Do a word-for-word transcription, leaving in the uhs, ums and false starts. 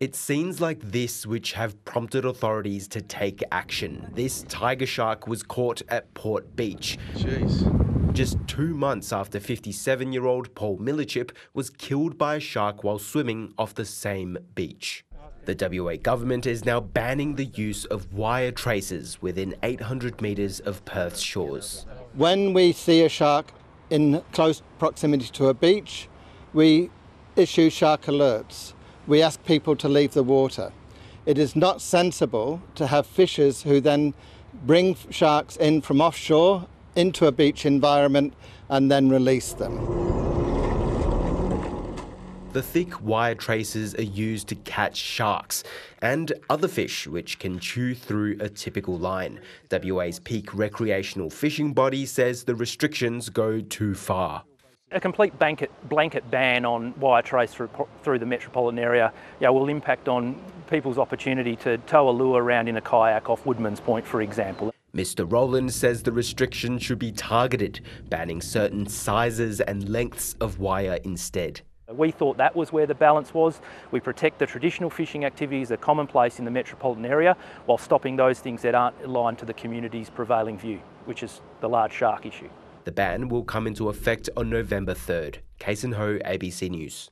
It's scenes like this which have prompted authorities to take action. This tiger shark was caught at Port Beach. Jeez. Just two months after fifty-seven-year-old Paul Millichip was killed by a shark while swimming off the same beach. The W A government is now banning the use of wire traces within eight hundred metres of Perth's shores. When we see a shark in close proximity to a beach, we issue shark alerts. We ask people to leave the water. It is not sensible to have fishers who then bring sharks in from offshore into a beach environment and then release them. The thick wire traces are used to catch sharks and other fish which can chew through a typical line. W A's peak recreational fishing body says the restrictions go too far. A complete blanket, blanket ban on wire trace through, through the metropolitan area yeah, will impact on people's opportunity to tow a lure around in a kayak off Woodman's Point, for example. Mister Rowland says the restriction should be targeted, banning certain sizes and lengths of wire instead. We thought that was where the balance was. We protect the traditional fishing activities that are commonplace in the metropolitan area while stopping those things that aren't aligned to the community's prevailing view, which is the large shark issue. The ban will come into effect on November third. Kason Ho, A B C News.